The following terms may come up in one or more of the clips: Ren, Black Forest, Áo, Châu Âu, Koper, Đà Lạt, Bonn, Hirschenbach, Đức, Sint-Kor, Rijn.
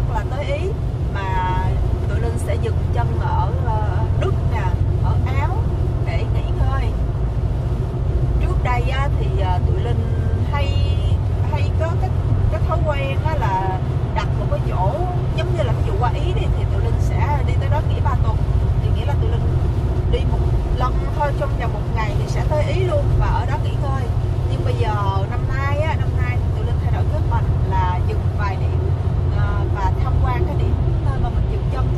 Sint-Kor là tới Ý, mà tụi Linh sẽ dừng chân ở Đức nè, ở Áo để nghỉ ngơi. Trước đây thì tụi Linh hay có cái thói quen đó là đặt một cái chỗ giống như là ví dụ qua Ý đi thì tụi Linh sẽ đi tới đó nghỉ 3 tuần, thì nghĩa là tụi Linh đi một lần thôi, trong vòng một ngày thì sẽ tới Ý luôn và ở đó nghỉ ngơi. Nhưng bây giờ năm nay tụi Linh thay đổi kế hoạch là dừng vài điểm và tham quan cái điểm nơi mà mình dừng chân.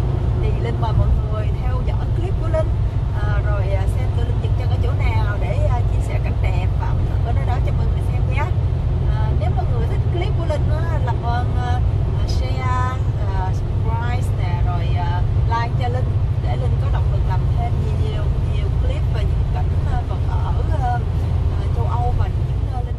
Thì Linh mời mọi người theo dõi clip của Linh rồi xem tụi Linh dừng chân ở chỗ nào để chia sẻ cảnh đẹp và ẩm thực ở nơi đó cho mọi người xem nhé. Nếu mọi người thích clip của Linh làm ơn share, subscribe nè, rồi like cho Linh để Linh có động lực làm thêm nhiều clip về những cảnh vật ở châu Âu và những nơi Linh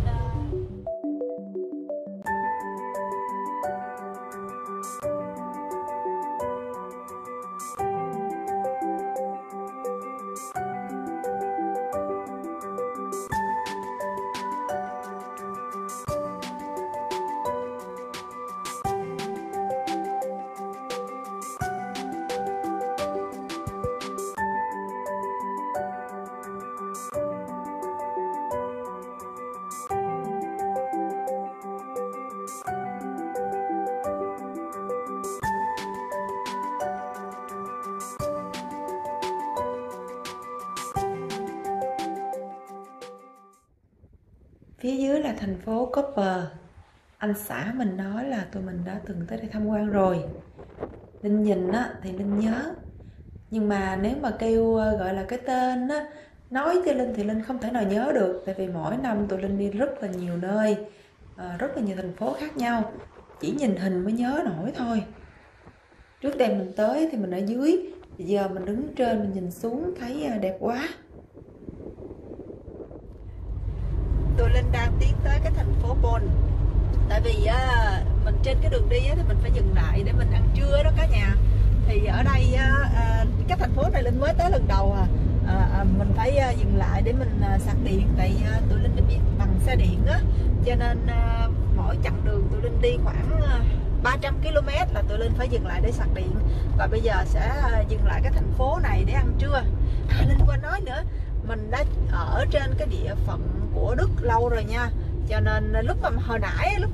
Phía dưới là thành phố Koper. Anh xã mình nói là tụi mình đã từng tới đây tham quan rồi. Linh nhìn á, thì Linh nhớ. Nhưng mà nếu mà kêu gọi là cái tên á, nói cho Linh thì Linh không thể nào nhớ được. Tại vì mỗi năm tụi Linh đi rất là nhiều nơi, rất là nhiều thành phố khác nhau. Chỉ nhìn hình mới nhớ nổi thôi. Trước đây mình tới thì mình ở dưới, bây giờ mình đứng trên mình nhìn xuống thấy đẹp quá. Tụi Linh đang tiến tới cái thành phố Bonn. Tại vì mình trên cái đường đi thì mình phải dừng lại để mình ăn trưa đó cả nhà. Thì ở đây cái thành phố này Linh mới tới lần đầu mình phải dừng lại để mình sạc điện. Tại tụi Linh đi bằng xe điện á, cho nên mỗi chặng đường tụi Linh đi khoảng 300 km là tụi Linh phải dừng lại để sạc điện. Và bây giờ sẽ dừng lại cái thành phố này để ăn trưa. Linh quên nói nữa, mình đã ở trên cái địa phận của Đức lâu rồi nha, cho nên lúc mà hồi nãy lúc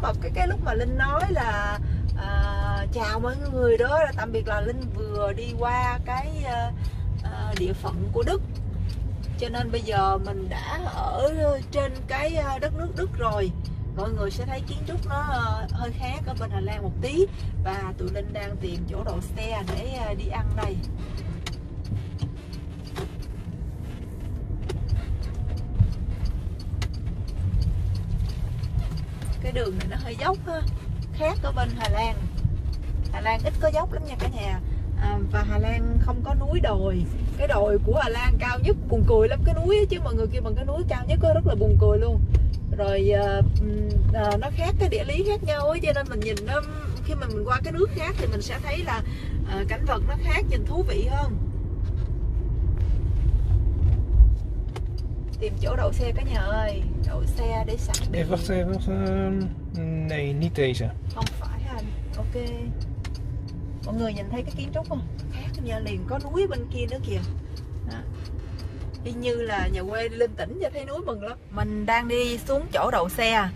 mà Linh nói là chào mọi người đó, là tạm biệt, là Linh vừa đi qua cái địa phận của Đức, cho nên bây giờ mình đã ở trên cái đất nước Đức rồi. Mọi người sẽ thấy kiến trúc nó hơi khác ở bên Hà Lan một tí, và tụi Linh đang tìm chỗ đậu xe để đi ăn đây. Cái đường này nó hơi dốc ha, khác ở bên Hà Lan. Hà Lan ít có dốc lắm nha cả nhà, và Hà Lan không có núi đồi. Cái đồi của Hà Lan cao nhất buồn cười lắm, cái núi chứ mọi người kêu bằng cái núi cao nhất rất là buồn cười luôn. Rồi nó khác, cái địa lý khác nhau ấy, cho nên mình nhìn nó, khi mà mình qua cái nước khác thì mình sẽ thấy là cảnh vật nó khác, nhìn thú vị hơn. Tìm chỗ đậu xe cả nhà ơi, đậu xe để sẵn. Để nee, niet deze. Không phải anh. Ok. Mọi người nhìn thấy cái kiến trúc không? Khác nha, liền có núi bên kia nữa kìa. Đó. Y như là nhà quê lên tỉnh cho thấy núi mừng lắm. Mình đang đi xuống chỗ đậu xe.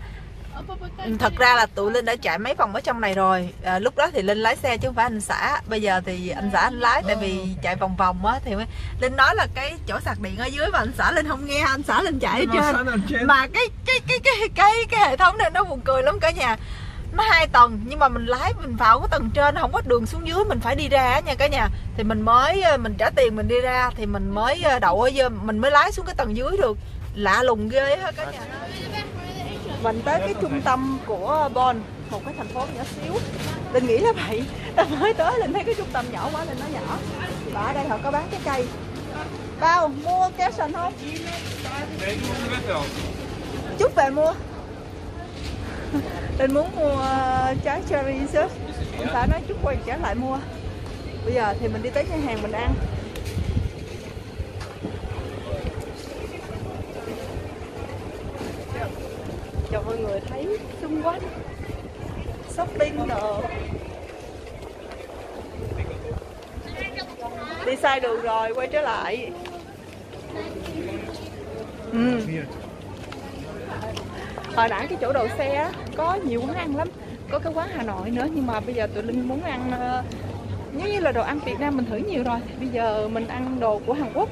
Thật ra là tụi Linh đã chạy mấy vòng ở trong này rồi. Lúc đó thì Linh lái xe chứ không phải anh xã. Bây giờ thì anh xã anh lái, tại vì chạy vòng vòng á, thì Linh nói là cái chỗ sạc điện ở dưới mà anh xã Linh không nghe, anh xã Linh chạy ở trên. Mà cái hệ thống này nó buồn cười lắm cả nhà. Nó 2 tầng, nhưng mà mình lái mình vào cái tầng trên không có đường xuống dưới, mình phải đi ra nha cả nhà. Thì mình trả tiền mình đi ra thì mình mới đậu ở dưới, mình mới lái xuống cái tầng dưới được. Lạ lùng ghê á cả nhà. Mình tới cái trung tâm của Bonn, một cái thành phố nhỏ xíu. Linh nghĩ là vậy, ta mới tới Linh thấy cái trung tâm nhỏ quá nên nó nhỏ. Và ở đây họ có bán trái cây. Bao mua kéo sành không? Chút về mua. Linh muốn mua trái cherry sớm. Ông xã nói chút quay trở lại mua. Bây giờ thì mình đi tới nhà hàng mình ăn. Cho mọi người thấy xung quanh shopping đồ. sai đường rồi, quay trở lại. Hồi nãy cái chỗ đầu xe á, có nhiều quán ăn lắm. Có cái quán Hà Nội nữa, nhưng mà bây giờ tụi Linh muốn ăn, giống như là đồ ăn Việt Nam mình thử nhiều rồi, bây giờ mình ăn đồ của Hàn Quốc.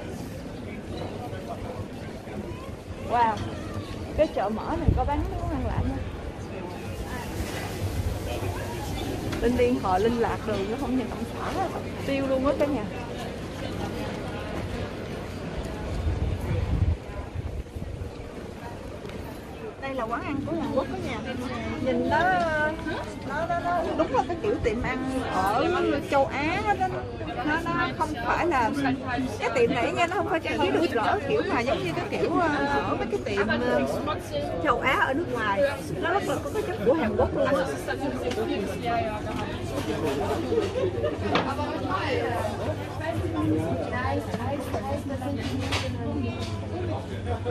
Wow, cái chợ mở này có bán mấy món ăn lạ nha. Linh đi họ Linh lạc rồi, nó không nhìn ông xã tiêu luôn á cả nhà. Đây là quán ăn của Hàn Quốc đó nha. Nhìn nó đúng là cái kiểu tiệm ăn ở châu Á đó, nó không phải là cái tiệm này nha, nó không phải trang trí được rõ kiểu mà giống như cái kiểu ở mấy cái tiệm châu Á ở nước ngoài, nó rất là có cái chất của Hàn Quốc luôn.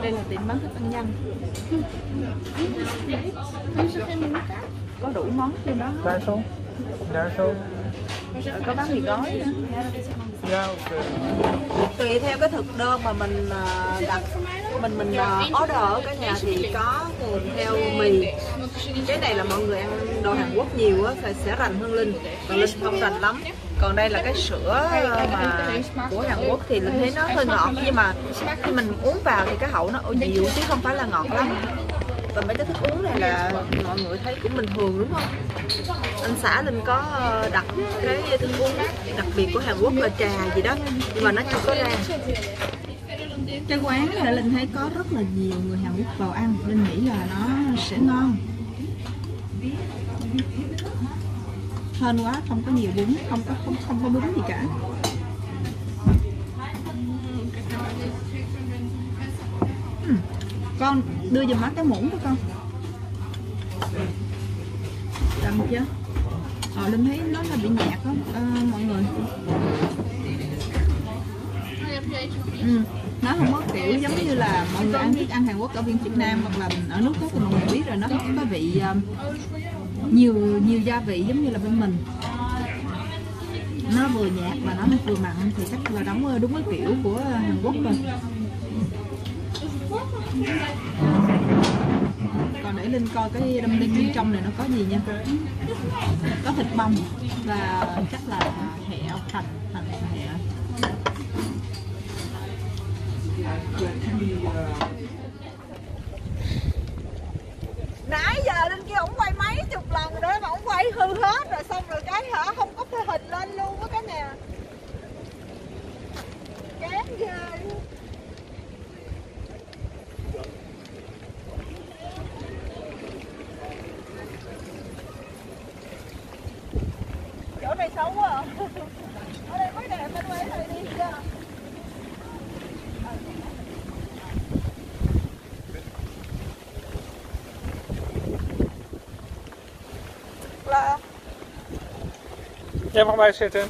Đây là tiệm bán thức ăn nhanh, có đủ món trên đó. Đa số có bán mì gói nữa, tùy theo cái thực đơn mà mình đặt, mình order ở cái nhà thì có kèm theo mì. Cái này là mọi người ăn đồ Hàn Quốc nhiều á sẽ rành hơn Linh, còn Linh không rành lắm. Còn đây là cái sữa mà của Hàn Quốc thì Linh thấy nó hơi ngọt, nhưng mà khi mình uống vào thì cái hậu nó dịu chứ không phải là ngọt lắm. Và mấy cái thức uống này là mọi người thấy cũng bình thường đúng không? Anh xã Linh có đặt cái thức uống đặc biệt của Hàn Quốc là trà gì đó, nhưng mà nó chưa có ra. Cái quán này Linh thấy có rất là nhiều người Hàn Quốc vào ăn, Linh nghĩ là nó sẽ ngon. Hên quá, không có nhiều bún, không có bún gì cả. Con đưa giùm má cái muỗng của con. Đậm chưa? Linh thấy nó là bị nhạt đó mọi người. Nó không có kiểu giống như là mọi người ăn thức ăn Hàn Quốc ở Việt Nam hoặc là ở nước khác thì mọi người biết rồi, nó không có vị nhiều gia vị giống như là bên mình. Nó vừa nhạt mà nó vừa mặn thì chắc là đúng cái kiểu của Hàn Quốc rồi. Còn để Linh coi cái đâm đinh bên trong này nó có gì nha. Có thịt bông và chắc là hẹo, thạch hẹo. Nãy giờ Linh kia ổng quay mấy chục lần rồi mà ổng quay hư hết rồi, xong rồi cái không có thể hình lên luôn á cái nè. Chán ghê luôn. Chỗ này xấu quá à. Ở đây mới đẹp, bên ngoài này đi chưa? Jij mag bij zitten.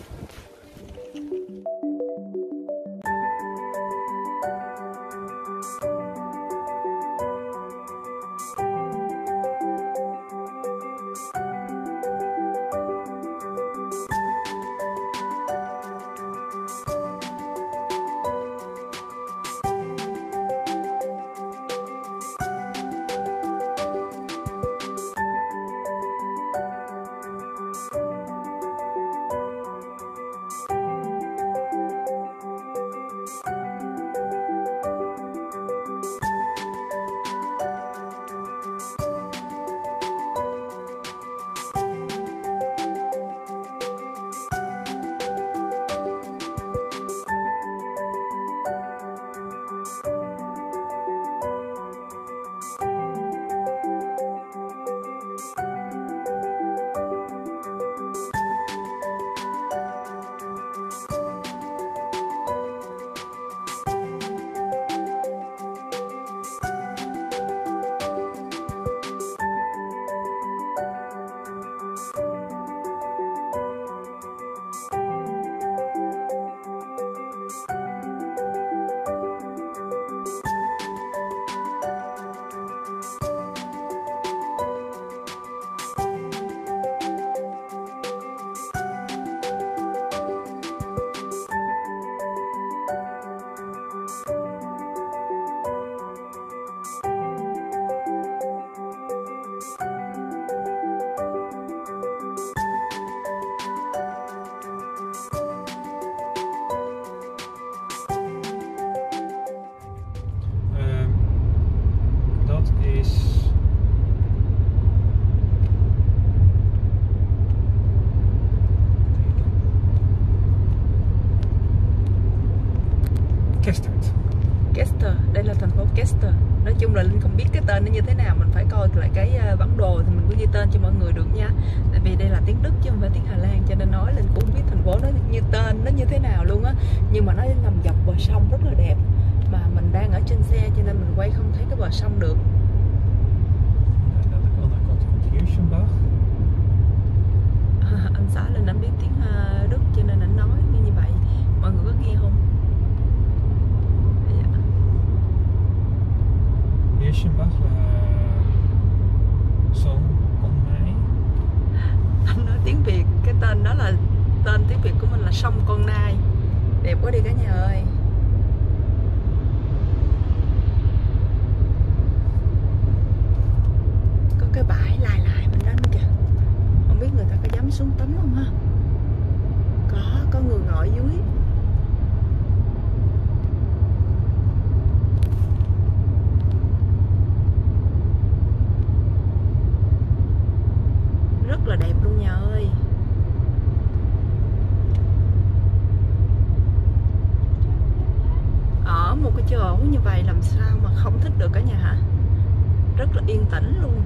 thành phố Kester. Nói chung là Linh không biết cái tên nó như thế nào, mình phải coi lại cái bản đồ thì mình có ghi tên cho mọi người được nha. Tại vì đây là tiếng Đức chứ không phải tiếng Hà Lan, cho nên nói Linh cũng không biết thành phố nó như tên nó như thế nào luôn á. Nhưng mà nó nằm dọc bờ sông rất là đẹp, mà mình đang ở trên xe cho nên mình quay không thấy cái bờ sông được. Anh xã Linh anh biết tiếng Đức cho nên anh nói như vậy, mọi người có nghe không? Hirschenbach là sông Con Nai. Anh nói tiếng Việt, cái tên đó là tên tiếng Việt của mình là sông Con Nai. Đẹp quá đi cả nhà ơi. Có cái bãi lại lại mình đánh kìa. Không biết người ta có dám xuống tắm không ha. Có người ngồi dưới. Rất là đẹp luôn nhà ơi. Ở một cái chỗ như vậy làm sao mà không thích được cả nhà hả? Rất là yên tĩnh luôn.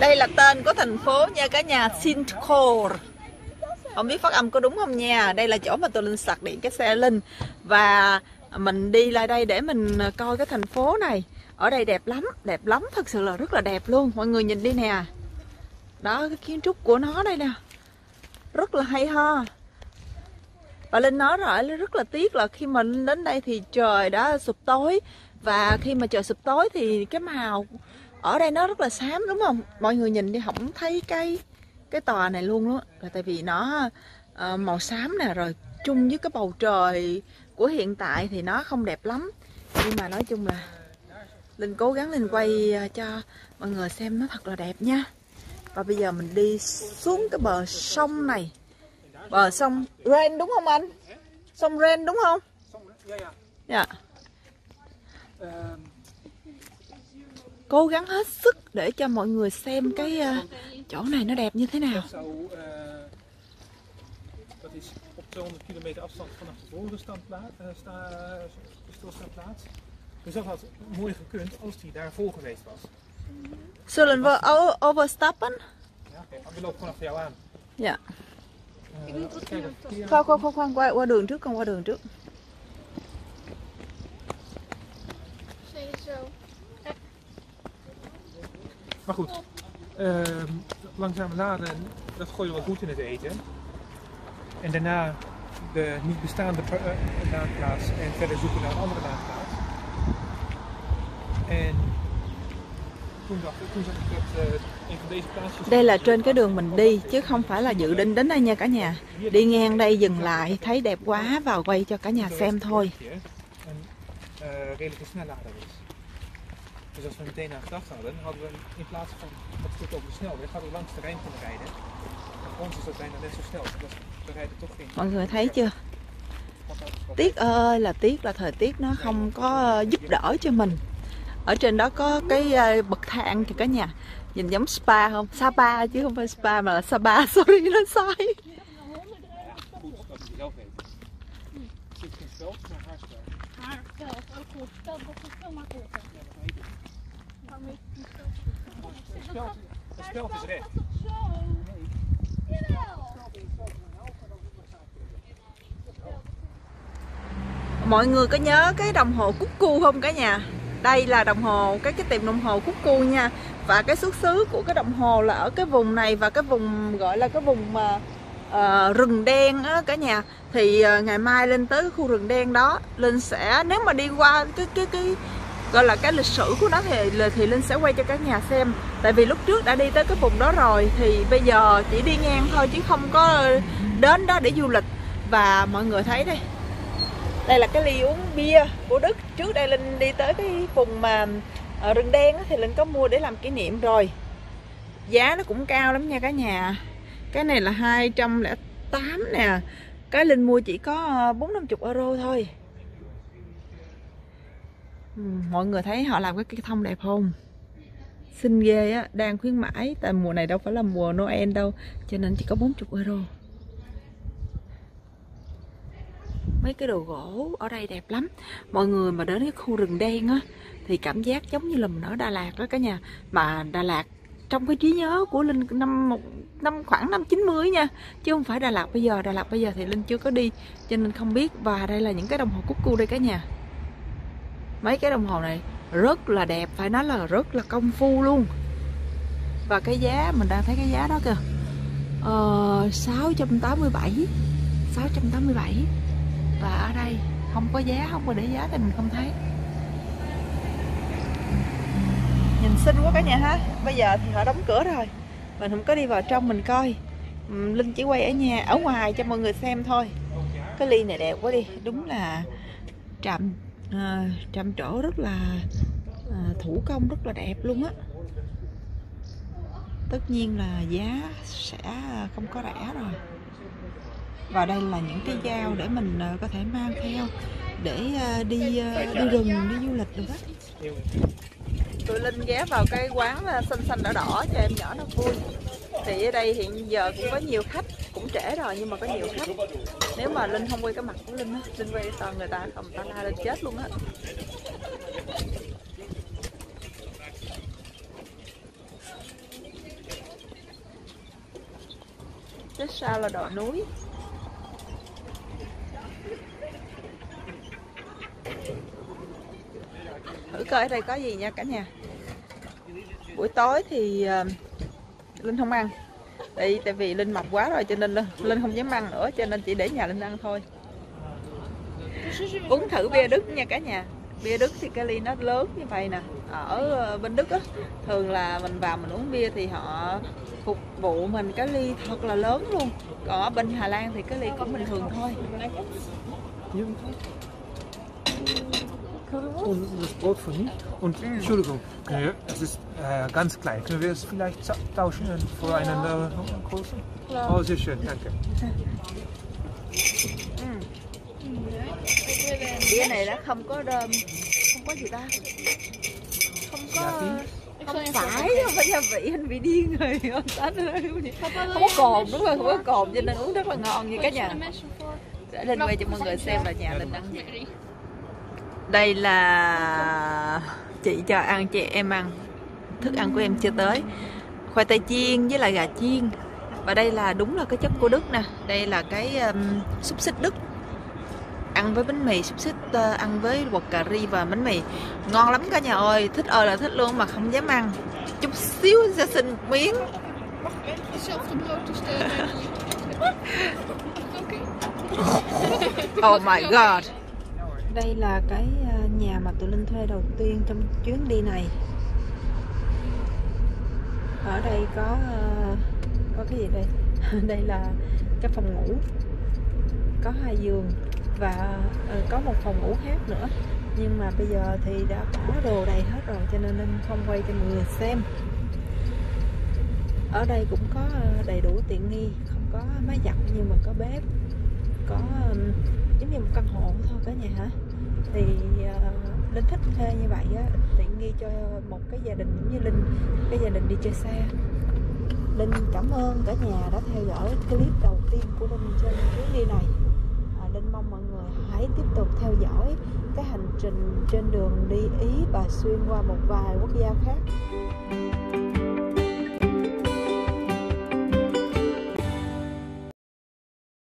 Đây là tên của thành phố nha cả nhà, Sint-Kor. Không biết phát âm có đúng không nha. Đây là chỗ mà tụi Linh sạc điện cái xe Linh. Và mình đi lại đây để mình coi cái thành phố này. Ở đây đẹp lắm, thật sự là rất là đẹp luôn. Mọi người nhìn đi nè. Đó, cái kiến trúc của nó đây nè. Rất là hay ho. Và Linh nói rồi, rất là tiếc là khi mà Linh đến đây thì trời đã sụp tối. Và khi mà trời sụp tối thì cái màu ở đây nó rất là xám đúng không? Mọi người nhìn đi không thấy cái tòa này luôn đó. Là tại vì nó màu xám nè, rồi chung với cái bầu trời của hiện tại thì nó không đẹp lắm. Nhưng mà nói chung là Linh cố gắng Linh quay cho mọi người xem nó thật là đẹp nha. Và bây giờ mình đi xuống cái bờ sông này. Bờ sông Ren đúng không anh? Sông Ren đúng không? Dạ. Cố gắng hết sức để cho mọi người xem cái chỗ này nó đẹp như thế nào. Zullen we overstappen? Dạ. Khoan, qua đường trước, con qua đường trước. Maar goed, langzaam laden, dat gooi je wel goed in het eten. En daarna de niet bestaande laadplaats en verder zoeken naar een andere laadplaats. En toen zag ik dat een van deze plaatsjes... Đây là trên cái đường mình đi, chứ không phải là dự định đến đây nha cả nhà. Đi ngang đây dừng lại, thấy đẹp quá và quay cho cả nhà xem thôi. Dus als we meteen aan gedacht hadden, hadden we in plaats van dat stuk over de snelweg, hadden we langs de Rijn kunnen rijden. Voor ons is dat bijna net zo snel, dus we rijden toch geen. Mọi người thấy chưa? Tiếc ơi là tiếc, là thời tiết nó không có giúp đỡ cho mình. Ở trên đó có cái bậc thang kìa cả nhà. Nhìn giống spa không? Sapa chứ không phải spa mà là Sapa, sorry nó sai. Het speld is recht. Mọi người có nhớ cái đồng hồ Cuckoo không cả nhà? Đây là đồng hồ, cái tiệm đồng hồ Cuckoo nha. Và cái xuất xứ của cái đồng hồ là ở cái vùng này. Và cái vùng gọi là cái vùng rừng đen á cả nhà. Thì ngày mai lên tới khu rừng đen đó, Linh sẽ, nếu mà đi qua cái gọi là cái lịch sử của nó thì Linh sẽ quay cho cả nhà xem. Tại vì lúc trước đã đi tới cái vùng đó rồi, thì bây giờ chỉ đi ngang thôi chứ không có đến đó để du lịch. Và mọi người thấy đây, đây là cái ly uống bia của Đức. Trước đây Linh đi tới cái vùng mà rừng đen thì Linh có mua để làm kỷ niệm rồi. Giá nó cũng cao lắm nha cả nhà. Cái này là 208 nè. Cái Linh mua chỉ có 40-50 euro thôi. Mọi người thấy họ làm cái thông đẹp không? Xinh ghê á, đang khuyến mãi. Tại mùa này đâu phải là mùa Noel đâu, cho nên chỉ có 40 euro. Mấy cái đồ gỗ ở đây đẹp lắm. Mọi người mà đến cái khu rừng đen á thì cảm giác giống như là mình ở Đà Lạt đó cả nhà. Mà Đà Lạt trong cái trí nhớ của Linh khoảng năm 90 nha, chứ không phải Đà Lạt bây giờ. Đà Lạt bây giờ thì Linh chưa có đi cho nên không biết. Và đây là những cái đồng hồ cuckoo đây cả nhà. Mấy cái đồng hồ này rất là đẹp, phải nói là rất là công phu luôn. Và cái giá, mình đang thấy cái giá đó kìa, 687. Và ở đây không có giá, không có để giá thì mình không thấy. Nhìn xinh quá cả nhà ha. Bây giờ thì họ đóng cửa rồi, mình không có đi vào trong mình coi. Linh chỉ quay ở nhà, ở ngoài cho mọi người xem thôi. Cái ly này đẹp quá đi. Đúng là trạm trổ rất là thủ công, rất là đẹp luôn á. Tất nhiên là giá sẽ không có rẻ rồi. Và đây là những cái dao để mình có thể mang theo để đi rừng, đi du lịch được á. Tụi Linh ghé vào cái quán xanh xanh đỏ đỏ cho em nhỏ nó vui. Thì ở đây hiện giờ cũng có nhiều khách, cũng trễ rồi nhưng mà có nhiều khách. Nếu mà Linh không quay cái mặt của Linh á, Linh quay toàn người ta không ta la lên chết luôn á. Chứ sao là đồi núi. Thử coi ở đây có gì nha cả nhà. Buổi tối thì Linh không ăn. Tại vì Linh mập quá rồi cho nên Linh không dám ăn nữa, cho nên chỉ để nhà Linh ăn thôi. Uống thử bia Đức nha cả nhà. Bia Đức thì cái ly nó lớn như vậy nè. Ở bên Đức á, thường là mình vào mình uống bia thì họ phục vụ mình cái ly thật là lớn luôn. Còn ở bên Hà Lan thì cái ly cũng bình thường thôi. Und Brot von hier. Und Entschuldigung, es ist ganz klein. Können wir es vielleicht tauschen voreinander? Ja. Oh, sehr schön, danke. Bia này đã không có đờm, không có gì ta, không có, không phải, không phải gia vị, anh bị điên rồi, không có cồn đúng rồi, không có cồn cho nên uống rất là ngon như cả nhà. Để Linh quay cho mọi người xem là nhà Linh ăn gì. Đây là chị cho ăn, chị em ăn. Thức ăn của em chưa tới. Khoai tây chiên với lại gà chiên. Và đây là đúng là cái chất của Đức nè. Đây là cái xúc xích Đức. Ăn với bánh mì, xúc xích ăn với bột cà ri và bánh mì. Ngon lắm cả nhà ơi. Thích ơi là thích luôn mà không dám ăn. Chút xíu sẽ xin miếng. Oh my god. Đây là cái nhà mà tụi Linh thuê đầu tiên trong chuyến đi này. Ở đây có cái gì đây? Đây là cái phòng ngủ. Có 2 giường và có một phòng ngủ khác nữa. Nhưng mà bây giờ thì đã bỏ đồ đầy hết rồi cho nên Linh không quay cho mọi người xem. Ở đây cũng có đầy đủ tiện nghi, không có máy giặt nhưng mà có bếp. Có giống như một căn hộ thôi cả nhà hả. Thì Linh thích thuê như vậy á, tiện nghi cho một cái gia đình giống như Linh, cái gia đình đi chơi xa. Linh cảm ơn cả nhà đã theo dõi clip đầu tiên của Linh trên chuyến đi này. Linh mong mọi người hãy tiếp tục theo dõi cái hành trình trên đường đi Ý và xuyên qua một vài quốc gia khác.